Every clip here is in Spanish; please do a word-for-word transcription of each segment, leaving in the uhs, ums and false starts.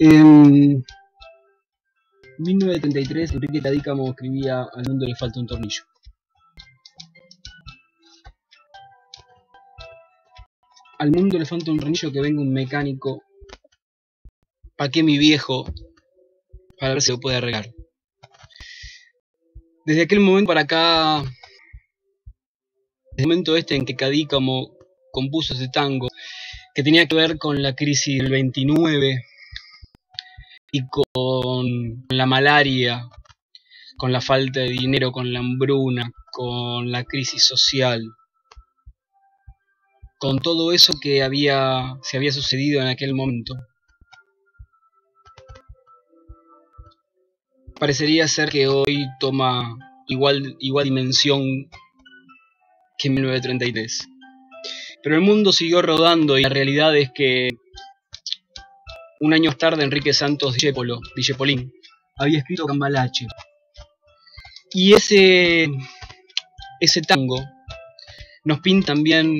En mil novecientos treinta y tres, Enrique Cadícamo escribía "Al mundo le falta un tornillo". Al mundo le falta un tornillo, que venga un mecánico, pa' que mi viejo, para ver si lo puede arreglar. Desde aquel momento para acá, desde el momento este en que Cadícamo compuso ese tango, que tenía que ver con la crisis del veintinueve y con la malaria, con la falta de dinero, con la hambruna, con la crisis social, con todo eso que había, se había sucedido en aquel momento. Parecería ser que hoy toma igual, igual dimensión que en mil novecientos treinta y tres. Pero el mundo siguió rodando y la realidad es que un año más tarde Enrique Santos Discépolo, Discepolín, había escrito Cambalache. Y ese, ese tango nos pinta también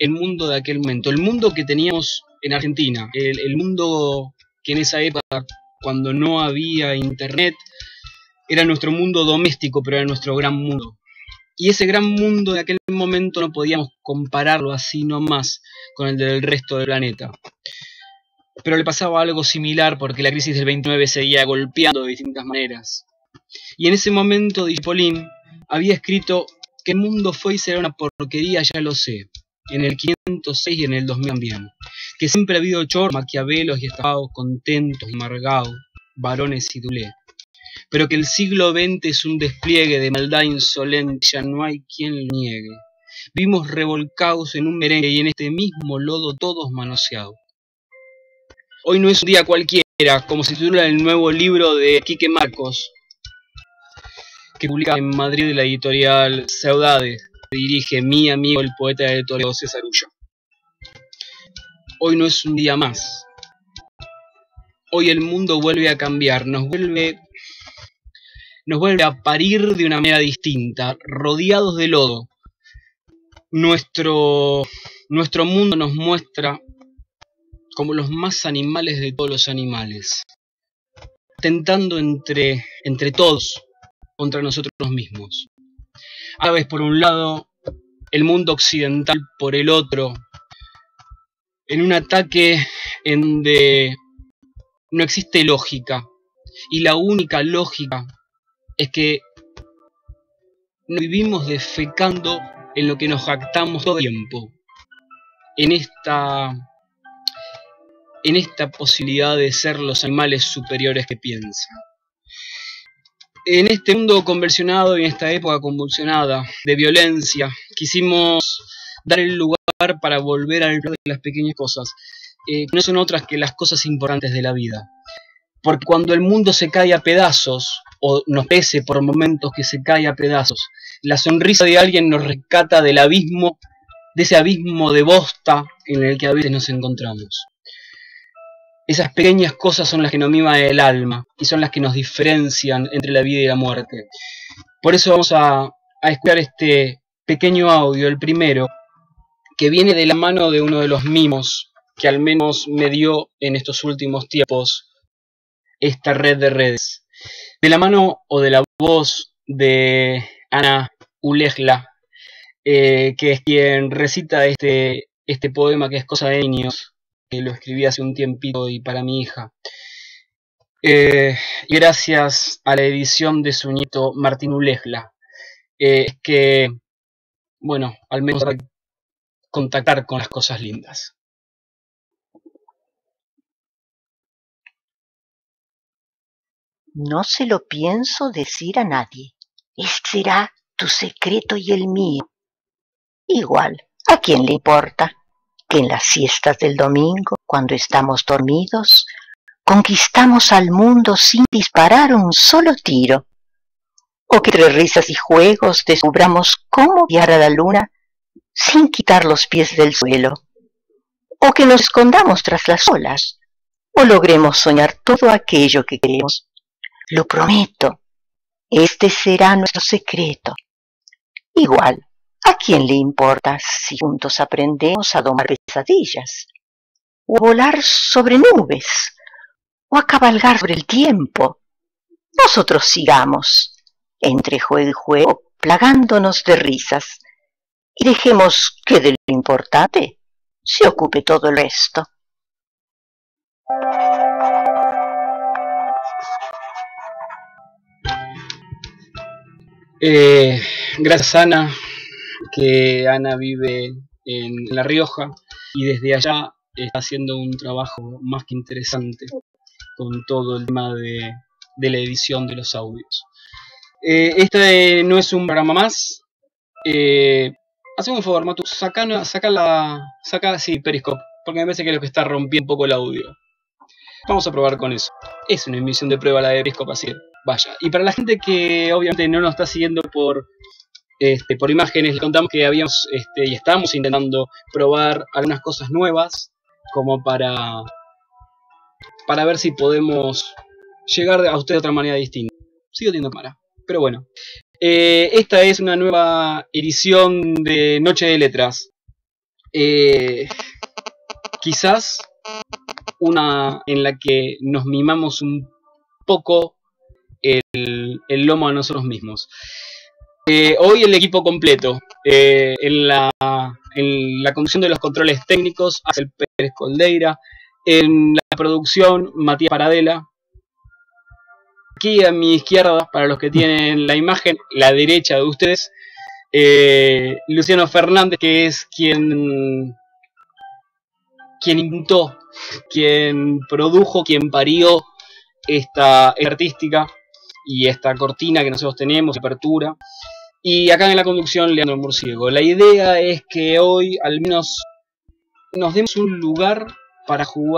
el mundo de aquel momento, el mundo que teníamos en Argentina, el, el mundo que en esa época, cuando no había internet, era nuestro mundo doméstico, pero era nuestro gran mundo. Y ese gran mundo de aquel momento no podíamos compararlo así nomás con el del resto del planeta. Pero le pasaba algo similar porque la crisis del veintinueve seguía golpeando de distintas maneras. Y en ese momento Discepolín había escrito que el mundo fue y será una porquería, ya lo sé. En el quinientos seis y en el dos mil también. Que siempre ha habido chorros, maquiavelos y estafados, contentos y amargados, varones y dulé. Pero que el siglo veinte es un despliegue de maldad insolente, ya no hay quien lo niegue. Vimos revolcados en un merengue y en este mismo lodo todos manoseados. Hoy no es un día cualquiera, como se titula el nuevo libro de Quique Marcos, que publica en Madrid la editorial Saudades. Dirige mi amigo el poeta de Toledo, César Ullo. Hoy no es un día más. Hoy el mundo vuelve a cambiar, nos vuelve, nos vuelve a parir de una manera distinta, rodeados de lodo. Nuestro, nuestro mundo nos muestra como los más animales de todos los animales, tentando entre, entre todos contra nosotros mismos. Aves por un lado, el mundo occidental por el otro, en un ataque en donde no existe lógica, y la única lógica es que nos vivimos defecando en lo que nos jactamos todo el tiempo, en esta, en esta posibilidad de ser los animales superiores que piensan. En este mundo convulsionado y en esta época convulsionada de violencia, quisimos dar el lugar para volver al lugar de las pequeñas cosas, eh, que no son otras que las cosas importantes de la vida. Porque cuando el mundo se cae a pedazos, o nos pese por momentos que se cae a pedazos, la sonrisa de alguien nos rescata del abismo, de ese abismo de bosta en el que a veces nos encontramos. Esas pequeñas cosas son las que nos miman el alma y son las que nos diferencian entre la vida y la muerte. Por eso vamos a, a escuchar este pequeño audio, el primero, que viene de la mano de uno de los mimos que al menos me dio en estos últimos tiempos esta red de redes. De la mano o de la voz de Ana Ulejla, eh, que es quien recita este, este poema que es cosa de niños, que lo escribí hace un tiempito y para mi hija. Eh, y gracias a la edición de su nieto Martín Ulegla, eh, que, bueno, al menos hay que contactar con las cosas lindas. No se lo pienso decir a nadie. Ese será tu secreto y el mío. Igual, ¿a quién le importa? Que en las siestas del domingo, cuando estamos dormidos, conquistamos al mundo sin disparar un solo tiro. O que entre risas y juegos descubramos cómo guiar a la luna sin quitar los pies del suelo. O que nos escondamos tras las olas, o logremos soñar todo aquello que queremos. Lo prometo, este será nuestro secreto. Igual, ¿a quién le importa si juntos aprendemos a domar pesadillas? O a volar sobre nubes, o a cabalgar sobre el tiempo. Nosotros sigamos, entre juego y juego, plagándonos de risas, y dejemos que de lo importante se ocupe todo el resto. Eh, gracias Ana, que Ana vive en La Rioja y desde allá está haciendo un trabajo más que interesante con todo el tema de, de la edición de los audios. Eh, este no es un programa más. Eh, Hacemos un favor, Matu, saca, saca la... Saca, sí, Periscope, porque me parece que es lo que está rompiendo un poco el audio. Vamos a probar con eso. Es una emisión de prueba la de Periscope, así vaya. Y para la gente que obviamente no nos está siguiendo por, este, por imágenes, le contamos que habíamos este, y estamos intentando probar algunas cosas nuevas, como para, para ver si podemos llegar a usted de otra manera distinta. Sigo teniendo cámara, pero bueno. Eh, esta es una nueva edición de Noche de Letras. Eh, quizás una en la que nos mimamos un poco el, el lomo a nosotros mismos. Eh, hoy el equipo completo. Eh, en, la, en la conducción de los controles técnicos, Áxel Pérez Coldeira. En la producción, Matías Paradela. Aquí a mi izquierda, para los que tienen la imagen, la derecha de ustedes, eh, Luciano Fernández, que es quien quien inventó, quien produjo, quien parió esta artística y esta cortina que nosotros tenemos, apertura. Y acá en la conducción, Leandro Murciego. La idea es que hoy al menos nos demos un lugar para jugar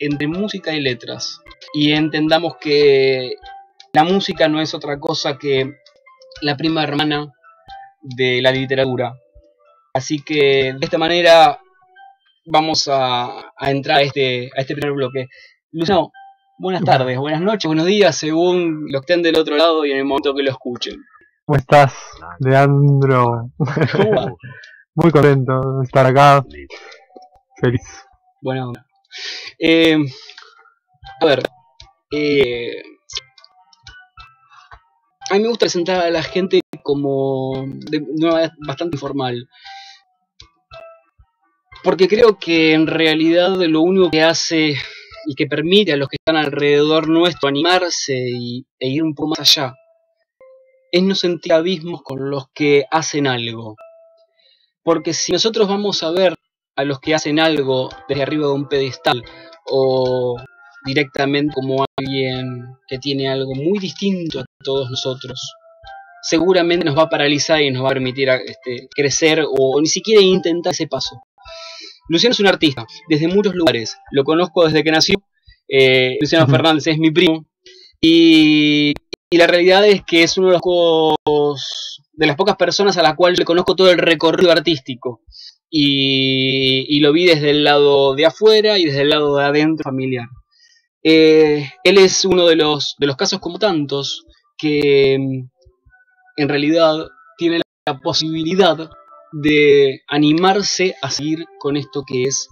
entre música y letras, y entendamos que la música no es otra cosa que la prima hermana de la literatura. Así que de esta manera vamos a, a entrar a este, a este primer bloque. Luciano, buenas tardes, buenas noches, buenos días, según los que estén del otro lado y en el momento que lo escuchen. ¿Cómo estás, Leandro? ¿Cómo va? Muy contento de estar acá, feliz. Buena onda. Eh, a ver, eh, a mí me gusta presentar a la gente como de una manera bastante informal, porque creo que en realidad lo único que hace y que permite a los que están alrededor nuestro animarse y, e ir un poco más allá es no sentir abismos con los que hacen algo, porque si nosotros vamos a ver a los que hacen algo desde arriba de un pedestal o directamente como alguien que tiene algo muy distinto a todos nosotros, seguramente nos va a paralizar y nos va a permitir este, crecer o, o ni siquiera intentar ese paso. Luciano es un artista desde muchos lugares, lo conozco desde que nació. eh, Luciano Fernández es mi primo y, y la realidad es que es uno de, los, de las pocas personas a la cual le conozco todo el recorrido artístico. Y, y lo vi desde el lado de afuera y desde el lado de adentro familiar. Eh, él es uno de los, de los casos como tantos que en realidad tiene la posibilidad de animarse a seguir con esto que es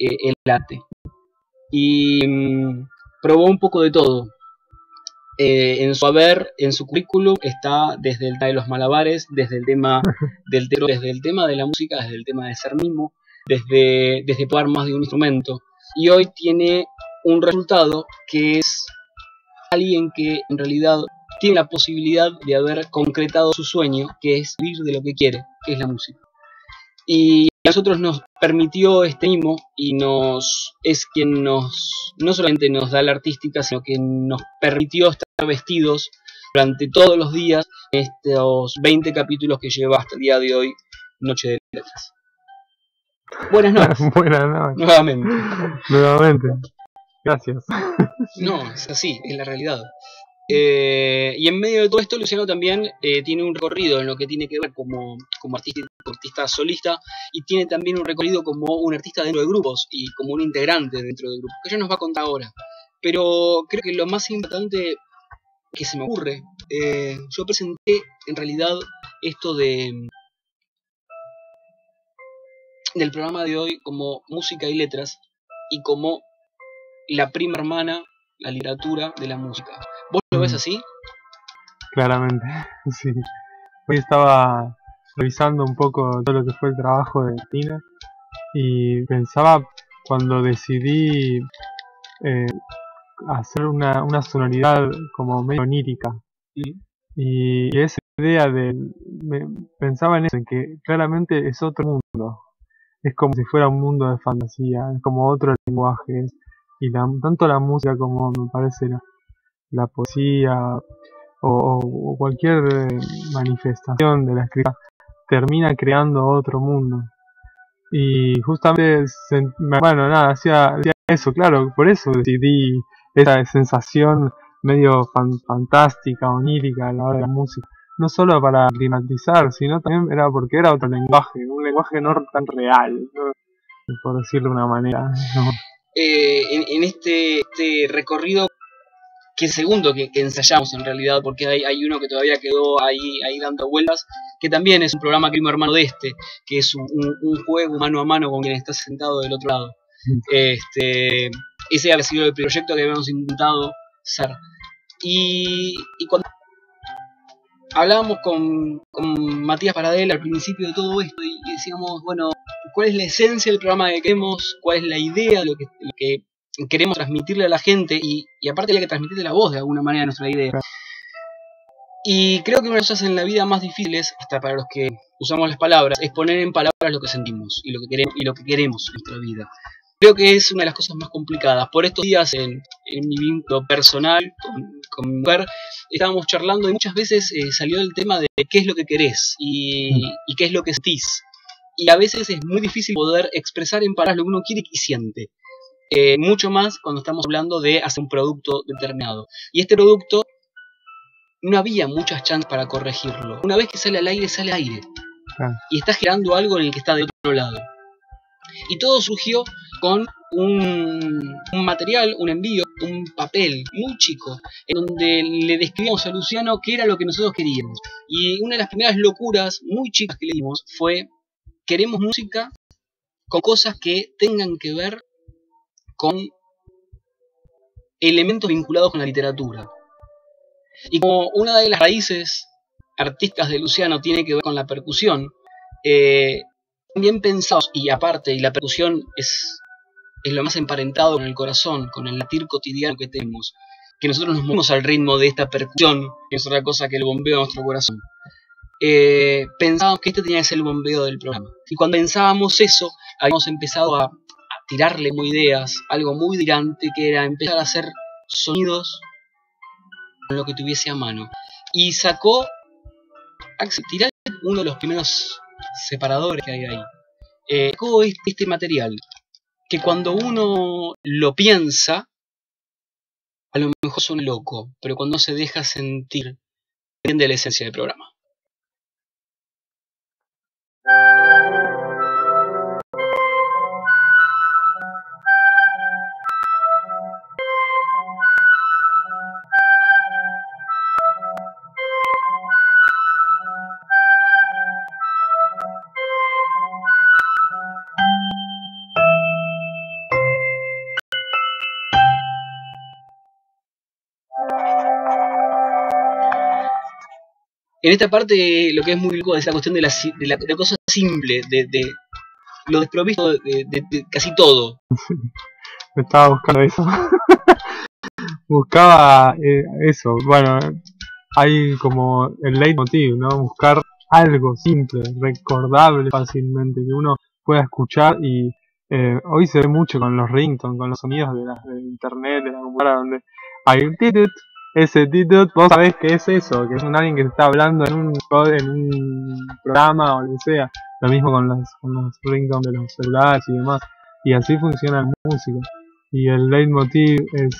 eh, el arte. Y mm, probó un poco de todo. Eh, en su haber, en su currículum, está desde el tema de los malabares, desde el tema del teatro, desde el tema de la música, desde el tema de ser mismo, desde, desde probar más de un instrumento. Y hoy tiene un resultado que es alguien que en realidad tiene la posibilidad de haber concretado su sueño, que es vivir de lo que quiere, que es la música. Y a nosotros nos permitió este mimo y nos es quien nos no solamente nos da la artística, sino que nos permitió estar vestidos durante todos los días estos veinte capítulos que lleva hasta el día de hoy Noche de Letras. Buenas noches. Buenas noches. Nuevamente. Nuevamente. Gracias. No, es así, es la realidad. Eh, y en medio de todo esto, Luciano también eh, tiene un recorrido en lo que tiene que ver como, como artista, artista solista, y tiene también un recorrido como un artista dentro de grupos y como un integrante dentro de grupos, que ya nos va a contar ahora. Pero creo que lo más importante que se me ocurre, eh, yo presenté en realidad esto de del programa de hoy como música y letras y como la prima hermana, la literatura de la música. ¿Vos lo ves así? Claramente, sí. Hoy estaba revisando un poco todo lo que fue el trabajo de Tina y pensaba cuando decidí eh, hacer una, una sonoridad como medio onírica. ¿Sí? Y esa idea de... Me, pensaba en eso, en que claramente es otro mundo. Es como si fuera un mundo de fantasía, es como otro lenguaje. Y la, tanto la música como me parece la, la poesía o, o cualquier manifestación de la escritura termina creando otro mundo. Y justamente, se, bueno, nada, hacía, hacía eso, claro, por eso decidí esa sensación medio fan, fantástica, onírica a la hora de la música. No solo para climatizar, sino también era porque era otro lenguaje, un lenguaje no tan real, ¿no? Por decirlo de una manera, ¿no? eh, en, en este, este recorrido, que segundo que, que ensayamos en realidad, porque hay, hay uno que todavía quedó ahí, ahí dando vueltas, que también es un programa primo hermano de este, que es un, un, un juego mano a mano con quien está sentado del otro lado. Este, ese ha sido el proyecto que habíamos intentado hacer. Y, y cuando hablábamos con, con Matías Paradela al principio de todo esto y decíamos, bueno, ¿cuál es la esencia del programa que queremos? ¿Cuál es la idea de lo que, lo que queremos transmitirle a la gente? Y, y aparte había que transmitirle la voz de alguna manera, nuestra idea. Y creo que una de las cosas en la vida más difíciles, hasta para los que usamos las palabras, es poner en palabras lo que sentimos y lo que queremos, y lo que queremos en nuestra vida. Creo que es una de las cosas más complicadas. Por estos días, en, en mi vínculo personal con, con mi mujer, estábamos charlando y muchas veces eh, salió el tema de qué es lo que querés y, y qué es lo que sentís. Y a veces es muy difícil poder expresar en palabras lo que uno quiere y siente. Eh, mucho más cuando estamos hablando de hacer un producto determinado. Y este producto no había muchas chances para corregirlo. Una vez que sale al aire, sale al aire. Ah. Y está generando algo en el que está de otro lado. Y todo surgió con un, un material, un envío, un papel muy chico, en donde le describíamos a Luciano qué era lo que nosotros queríamos. Y una de las primeras locuras muy chicas que le dimos fue: queremos música con cosas que tengan que ver con elementos vinculados con la literatura. Y como una de las raíces artísticas de Luciano tiene que ver con la percusión, eh, bien pensados, y aparte, y la percusión es, es lo más emparentado con el corazón, con el latir cotidiano que tenemos, que nosotros nos movemos al ritmo de esta percusión, que es otra cosa que el bombeo de nuestro corazón. Eh, pensábamos que este tenía que ser el bombeo del programa. Y cuando pensábamos eso, habíamos empezado a, a tirarle como ideas, algo muy delirante, que era empezar a hacer sonidos con lo que tuviese a mano. Y sacó, Áxel, tiró uno de los primeros separadores que hay ahí, eh, este material que cuando uno lo piensa a lo mejor suena loco, pero cuando se deja sentir entiende la esencia del programa. En esta parte lo que es muy loco es la cuestión de la, de la de cosa simple, de, de lo desprovisto de, de, de casi todo. Me estaba buscando eso. Buscaba eh, eso. Bueno, hay como el leitmotiv, ¿no? Buscar algo simple, recordable fácilmente, que uno pueda escuchar. Y eh, hoy se ve mucho con los ringtones, con los sonidos de, la, de internet, de la computadora, donde hay un titit. Ese título, vos sabés que es eso, que es un alguien que está hablando en un, en un programa o lo que sea. Lo mismo con los, con los ringtones de los celulares y demás. Y así funciona la música. Y el leitmotiv es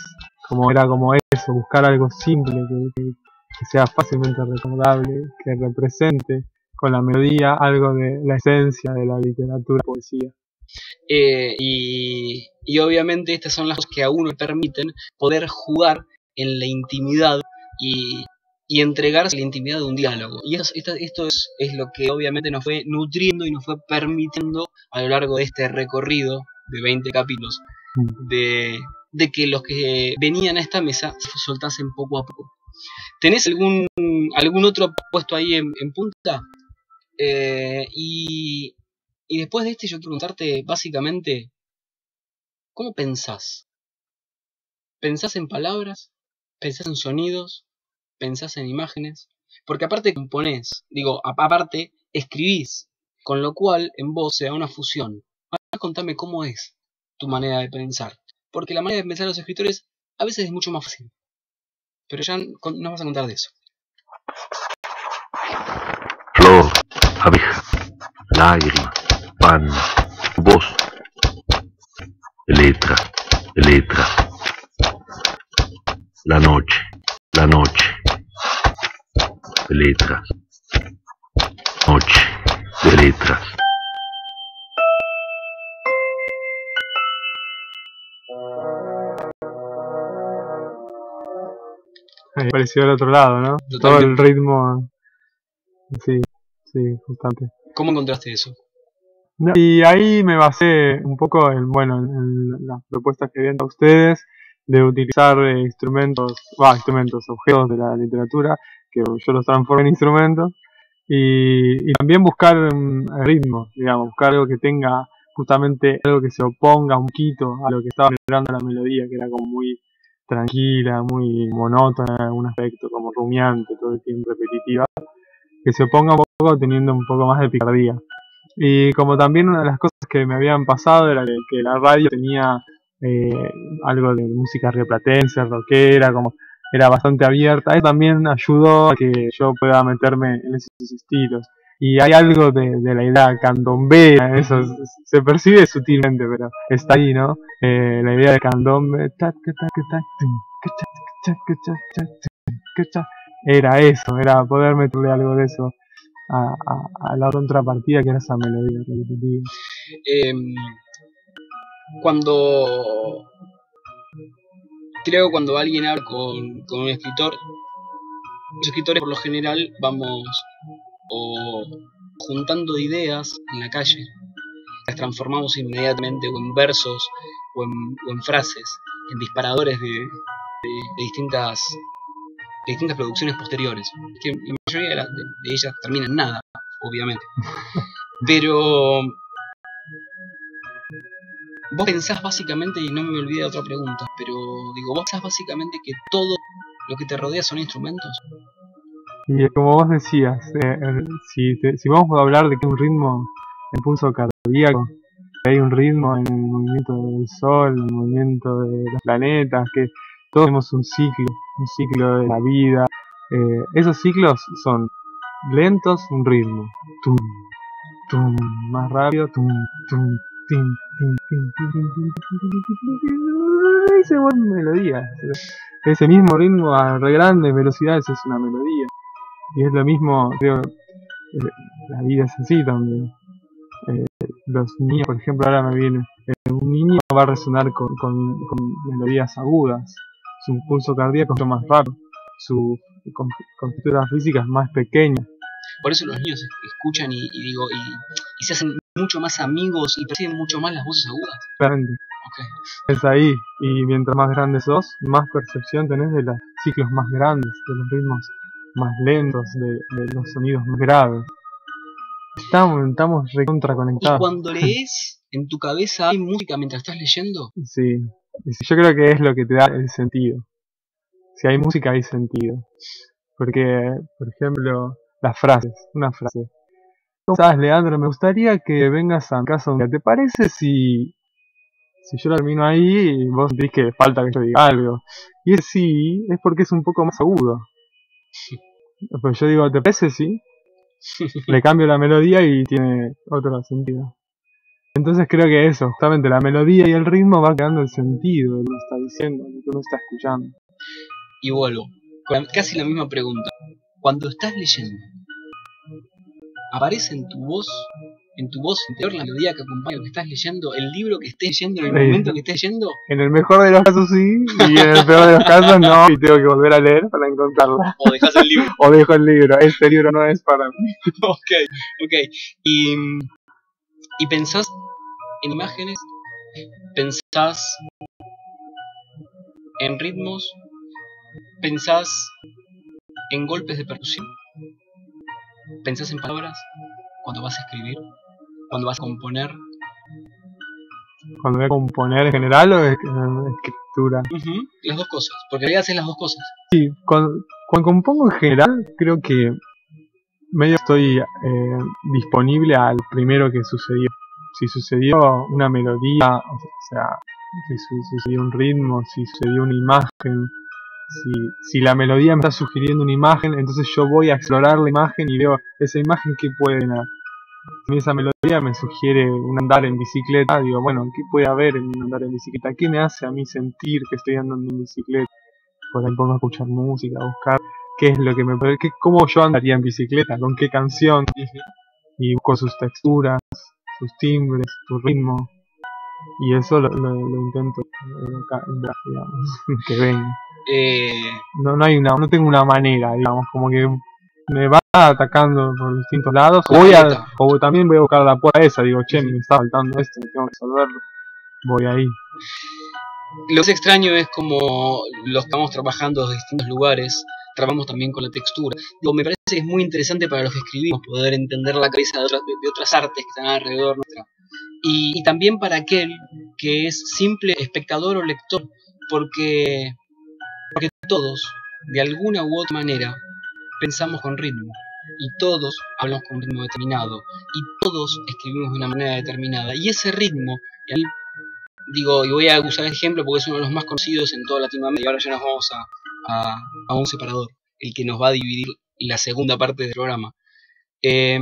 como, era como eso, buscar algo simple, que, que, que sea fácilmente recordable, que represente con la melodía algo de la esencia de la literatura y poesía. Eh, y, y obviamente estas son las cosas que a uno permiten poder jugar en la intimidad y, y entregarse a la intimidad de un diálogo. Y esto, esto, esto es, es lo que obviamente nos fue nutriendo y nos fue permitiendo a lo largo de este recorrido de veinte capítulos de, de que los que venían a esta mesa se soltasen poco a poco. ¿Tenés algún, algún otro puesto ahí en, en punta? Eh, y, y después de este yo quiero preguntarte básicamente, ¿cómo pensás? ¿Pensás en palabras? ¿Pensás en sonidos? ¿Pensás en imágenes? Porque aparte componés, digo, aparte escribís, con lo cual en vos se da una fusión. Ahora contame cómo es tu manera de pensar, porque la manera de pensar de los escritores a veces es mucho más fácil, pero ya nos vas a contar de eso. Flor, abeja, lágrima, pan, voz, letra, letra, la noche, la noche, letras, noche de letras. Pareció al otro lado, ¿no? Totalmente. Todo el ritmo. Sí, sí, justamente. ¿Cómo encontraste eso? No, y ahí me basé un poco en, bueno, en las propuestas que vienen a ustedes de utilizar eh, instrumentos, bah, instrumentos, objetos de la literatura, que yo los transformo en instrumentos, y, y también buscar um, ritmo, digamos, buscar algo que tenga justamente algo que se oponga un poquito a lo que estaba generando la melodía, que era como muy tranquila, muy monótona, en un aspecto como rumiante, todo el tiempo repetitiva, que se oponga un poco teniendo un poco más de picardía. Y como también una de las cosas que me habían pasado era que, que la radio tenía eh, algo de música rioplatense, rockera, como... era bastante abierta. Eso también ayudó a que yo pueda meterme en esos estilos. Y hay algo de, de la idea candombera, eso se percibe sutilmente, pero está ahí, ¿no? Eh, la idea de candombe. Era eso, era poder meterle algo de eso a, a, a la contrapartida que era esa melodía repetitiva. Eh, cuando... Creo que cuando alguien habla con, con un escritor, los escritores por lo general vamos o juntando ideas en la calle, las transformamos inmediatamente o en versos o en, o en frases, en disparadores de, de, de, distintas, de distintas producciones posteriores, que la mayoría de, la, de, de ellas terminan en nada, obviamente. Pero vos pensás básicamente, y no me olvidé de otra pregunta, pero digo, vos pensás básicamente que todo lo que te rodea son instrumentos. Y como vos decías, eh, eh, si, te, si vamos a hablar de que hay un ritmo en pulso cardíaco, que hay un ritmo en el movimiento del sol, en el movimiento de los planetas, que todos tenemos un ciclo, un ciclo de la vida, eh, esos ciclos son lentos, un ritmo, tum, tum, más rápido, tum, tum. Y se vuelve melodía. Ese mismo ritmo a re grandes velocidades es una melodía. Y es lo mismo, creo, la vida es así también. Eh, los niños, por ejemplo, ahora me viene, eh, un niño va a resonar con, con, con melodías agudas. Su pulso cardíaco es más rápido. Su con, conjeturas físicas más pequeñas. Por eso los niños escuchan y, y digo y, y se hacen mucho más amigos y perciben mucho más las voces agudas. Grande. Okay. Es ahí, y mientras más grandes sos, más percepción tenés de los ciclos más grandes, de los ritmos más lentos, de, de los sonidos más graves. Estamos, estamos recontraconectados. ¿Y cuando lees, en tu cabeza hay música mientras estás leyendo? Sí, yo creo que es lo que te da el sentido. Si hay música, hay sentido. Porque, por ejemplo, las frases, una frase. ¿Cómo estás, Leandro? Me gustaría que vengas a mi casa un día. ¿Te parece si, si yo termino ahí y vos sentís que falta que yo diga algo? Y ese sí es porque es un poco más agudo. Sí. Pues yo digo, ¿te parece si? Sí, sí, sí. Le cambio la melodía y tiene otro sentido. Entonces creo que eso, justamente la melodía y el ritmo va creando el sentido de lo que está diciendo, de lo que uno está escuchando. Y vuelvo, con casi la misma pregunta. Cuando estás leyendo, aparece en tu voz, en tu voz interior, la melodía que acompaña lo que estás leyendo, el libro que estés leyendo, en el sí. momento que estés leyendo. En el mejor de los casos sí, y en el peor de los casos no, y tengo que volver a leer para encontrarla. O dejas el libro. O dejo el libro, este libro no es para mí. Ok, ok. Y, y pensás en imágenes, pensás en ritmos, pensás en golpes de percusión, pensás en palabras cuando vas a escribir, cuando vas a componer. ¿Cuando voy a componer en general o en escritura? Uh-huh. Las dos cosas, porque en realidad haces las dos cosas. Sí, cuando, cuando compongo en general creo que medio estoy eh, disponible al primero que sucedió. Si sucedió una melodía, o sea, si su- sucedió un ritmo, si sucedió una imagen, si, si la melodía me está sugiriendo una imagen, entonces yo voy a explorar la imagen y veo esa imagen que puede generar. Si esa melodía me sugiere un andar en bicicleta, digo, bueno, ¿qué puede haber en un andar en bicicleta? ¿Qué me hace a mí sentir que estoy andando en bicicleta? Por ahí puedo escuchar música, buscar qué es lo que me puede... Qué, ¿Cómo yo andaría en bicicleta? ¿Con qué canción? Y busco sus texturas, sus timbres, su ritmo. Y eso lo, lo, lo intento entrar, digamos, que venga. Eh... No, no, hay una, no tengo una manera, digamos, como que... me va atacando por distintos lados, voy a, o también voy a buscar la puerta esa, digo, che, me está faltando esto, me tengo que resolverlo, voy ahí. Lo que es extraño es como los que estamos trabajando en distintos lugares, trabajamos también con la textura. Digo, me parece que es muy interesante para los que escribimos poder entender la cabeza de otras, de otras artes que están alrededor nuestra. Y, y también para aquel que es simple espectador o lector, porque, porque todos, de alguna u otra manera, pensamos con ritmo, y todos hablamos con un ritmo determinado, y todos escribimos de una manera determinada, y ese ritmo, y ahí, digo, y voy a usar el ejemplo porque es uno de los más conocidos en toda Latinoamérica, y ahora ya nos vamos a, a, a un separador, el que nos va a dividir la segunda parte del programa. Eh,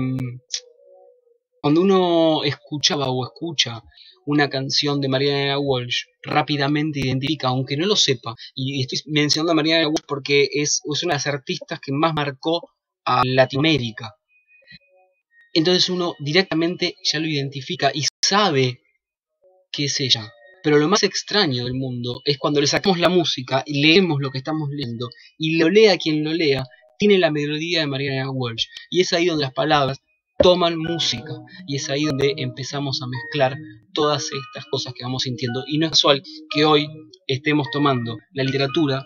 cuando uno escuchaba o escucha una canción de Mariana Walsh, rápidamente identifica, aunque no lo sepa, y estoy mencionando a Mariana Walsh porque es, es una de las artistas que más marcó a Latinoamérica. Entonces uno directamente ya lo identifica y sabe que es ella. Pero lo más extraño del mundo es cuando le sacamos la música y leemos lo que estamos leyendo, y lo lea quien lo lea, tiene la melodía de Mariana Walsh, y es ahí donde las palabras toman música, y es ahí donde empezamos a mezclar todas estas cosas que vamos sintiendo, y no es casual que hoy estemos tomando la literatura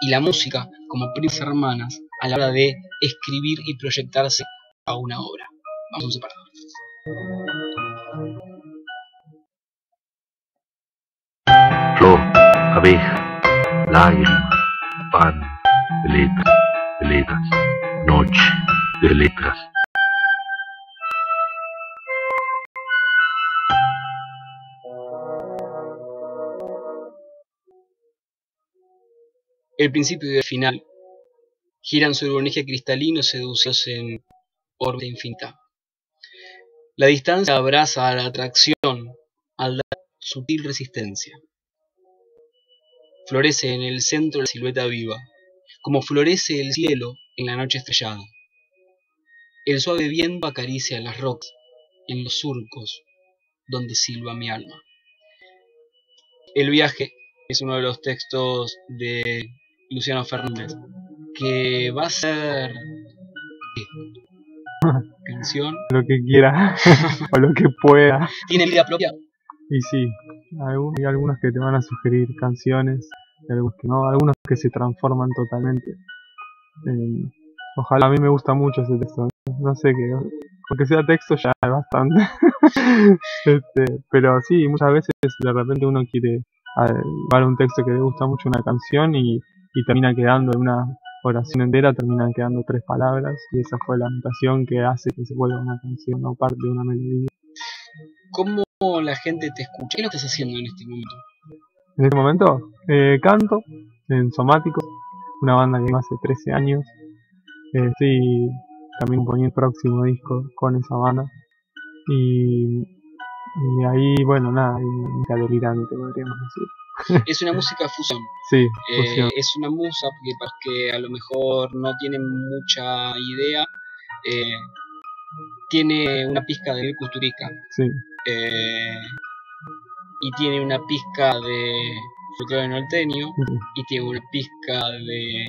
y la música como primas hermanas a la hora de escribir y proyectarse a una obra. Vamos a un separado. Flor, abeja, lágrima, pan, letras, letras, noche de letras. El principio y el final giran sobre un eje cristalino seducidos en órbita infinita. La distancia abraza a la atracción al dar sutil resistencia. Florece en el centro la silueta viva, como florece el cielo en la noche estrellada. El suave viento acaricia las rocas en los surcos donde silba mi alma. El viaje es uno de los textos de Luciano Fernández, que va a ser canción, lo que quiera o lo que pueda. Tiene vida propia. Y sí, hay algunos que te van a sugerir canciones, algunos que no, algunos que se transforman totalmente. Eh, ojalá, a mí me gusta mucho ese texto. No sé qué, porque sea texto ya es bastante. este, pero sí, muchas veces de repente uno quiere llevar un texto que le gusta mucho una canción y y termina quedando en una oración entera, terminan quedando tres palabras, y esa fue la mutación que hace que se vuelva una canción o parte de una melodía. ¿Cómo la gente te escucha? ¿Qué lo estás haciendo en este momento? En este momento, eh, canto en Somático, una banda que hace trece años. Eh, estoy también componiendo el próximo disco con esa banda. Y, y ahí, bueno, nada, hay un delirante, podríamos decir. Es una música fusión. Sí, fusión. Eh, es una musa que para los que a lo mejor no tienen mucha idea, eh, tiene una pizca de Kusturica. Sí. Eh, y tiene una pizca de folclore norteño. Sí. Y tiene una pizca de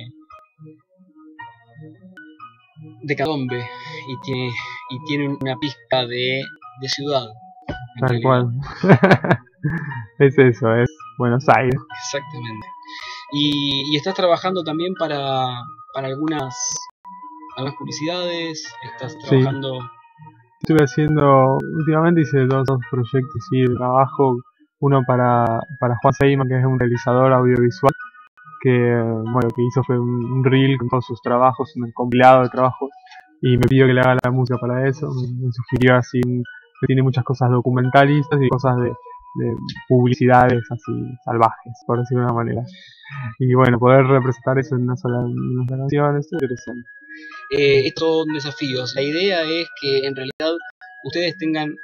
de candombe. Y tiene y tiene una pizca de de ciudad. Tal cual. Es eso, es Buenos Aires. Exactamente. Y, y estás trabajando también para, para algunas, algunas publicidades, estás trabajando... Sí. Estuve haciendo, últimamente hice dos, dos proyectos, sí, de trabajo, uno para, para Juan Seyman, que es un realizador audiovisual, que bueno, lo que hizo fue un, un reel con todos sus trabajos, un compilado de trabajos, y me pidió que le haga la música para eso, me, me sugirió así, que tiene muchas cosas documentalistas y cosas de, de publicidades así salvajes, por decirlo de una manera. Y bueno, poder representar eso en una sola, en una canción es interesante. Eh, es todo un desafío. La idea es que en realidad ustedes tengan,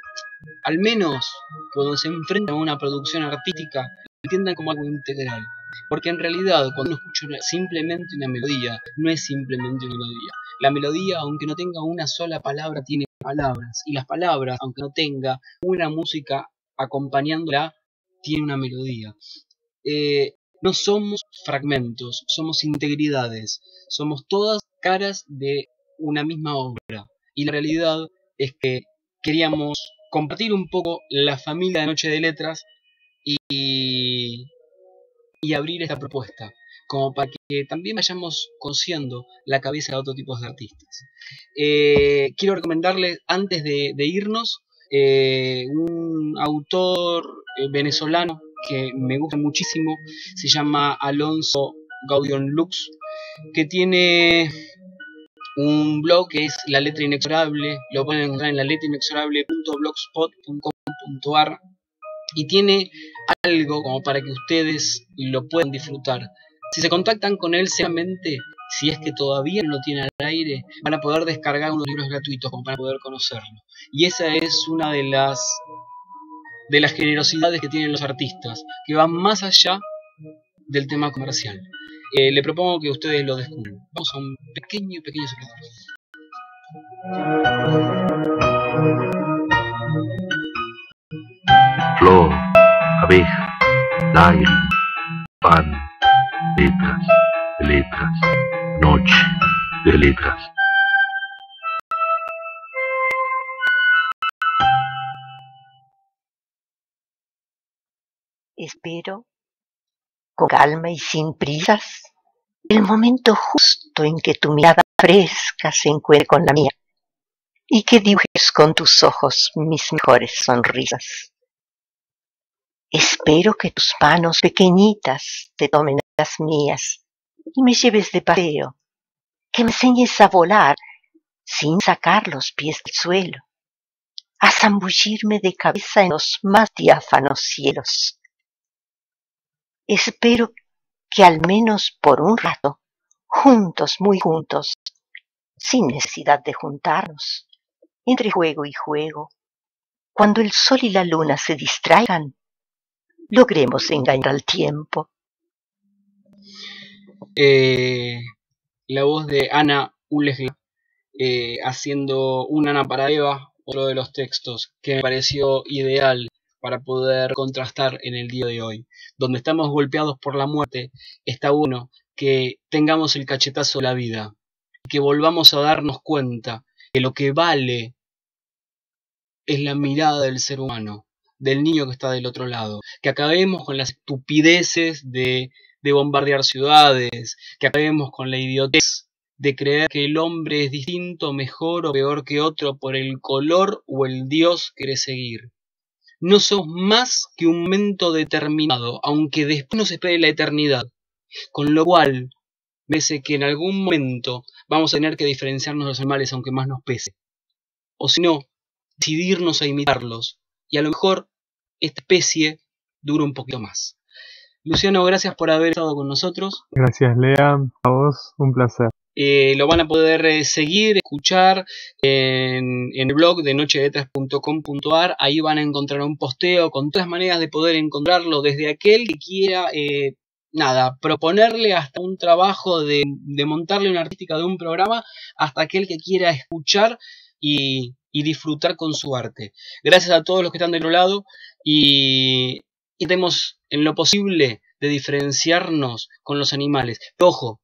al menos cuando se enfrentan a una producción artística, lo entiendan como algo integral. Porque en realidad cuando uno escucha simplemente una melodía, no es simplemente una melodía. La melodía, aunque no tenga una sola palabra, tiene palabras. Y las palabras, aunque no tenga una música acompañándola, tiene una melodía. Eh, no somos fragmentos, somos integridades. Somos todas caras de una misma obra. Y la realidad es que queríamos compartir un poco la familia de Noche de Letras y, y abrir esta propuesta, como para que también vayamos cosiendo la cabeza de otros tipos de artistas. Eh, quiero recomendarles, antes de, de irnos, eh, un autor eh, venezolano que me gusta muchísimo, se llama Alonso Gaudion Lux, que tiene un blog que es La Letra Inexorable, lo pueden encontrar en la letra inexorable punto blogspot punto com punto ar, y tiene algo como para que ustedes lo puedan disfrutar. Si se contactan con él, seguramente, si es que todavía no lo tienen al aire, van a poder descargar unos libros gratuitos como para poder conocerlo. Y esa es una de las, de las generosidades que tienen los artistas, que van más allá del tema comercial. Eh, le propongo que ustedes lo descubran. Vamos a un pequeño, pequeño secreto. Flor, abeja, lágrima, pan, letras, de letras, noche de letras. Espero, con calma y sin prisas, el momento justo en que tu mirada fresca se encuentre con la mía y que dibujes con tus ojos mis mejores sonrisas. Espero que tus manos pequeñitas te tomen las mías y me lleves de paseo, que me enseñes a volar sin sacar los pies del suelo, a zambullirme de cabeza en los más diáfanos cielos. Espero que al menos por un rato, juntos, muy juntos, sin necesidad de juntarnos, entre juego y juego, cuando el sol y la luna se distraigan, logremos engañar al tiempo. Eh, la voz de Ana Ulesga, eh, haciendo un Ana Paradela, otro de los textos que me pareció ideal para poder contrastar en el día de hoy. Donde estamos golpeados por la muerte, está bueno que tengamos el cachetazo de la vida, que volvamos a darnos cuenta que lo que vale es la mirada del ser humano, del niño que está del otro lado, que acabemos con las estupideces de, de bombardear ciudades, que acabemos con la idiotez de creer que el hombre es distinto, mejor o peor que otro por el color o el dios que quiere seguir. No somos más que un momento determinado, aunque después nos espere la eternidad. Con lo cual, me parece que en algún momento vamos a tener que diferenciarnos de los animales, aunque más nos pese. O si no, decidirnos a imitarlos. Y a lo mejor, esta especie dura un poquito más. Luciano, gracias por haber estado con nosotros. Gracias, Lea. A vos, un placer. Eh, lo van a poder eh, seguir, escuchar en, en el blog de noche de letras punto com punto ar. Ahí van a encontrar un posteo con todas las maneras de poder encontrarlo, desde aquel que quiera eh, nada, proponerle hasta un trabajo de, de montarle una artística de un programa, hasta aquel que quiera escuchar y, y disfrutar con su arte. Gracias a todos los que están del otro lado y intentemos en lo posible de diferenciarnos con los animales. Pero, ojo,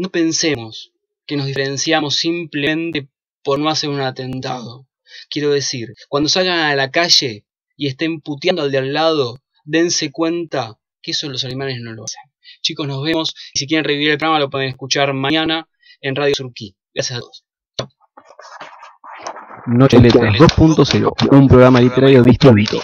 no pensemos que nos diferenciamos simplemente por no hacer un atentado. Quiero decir, cuando salgan a la calle y estén puteando al de al lado, dense cuenta que eso los alemanes no lo hacen. Chicos, nos vemos. Y si quieren revivir el programa, lo pueden escuchar mañana en Radio Surquí. Gracias a todos. Noche de Letras dos punto cero, un programa literario distinto.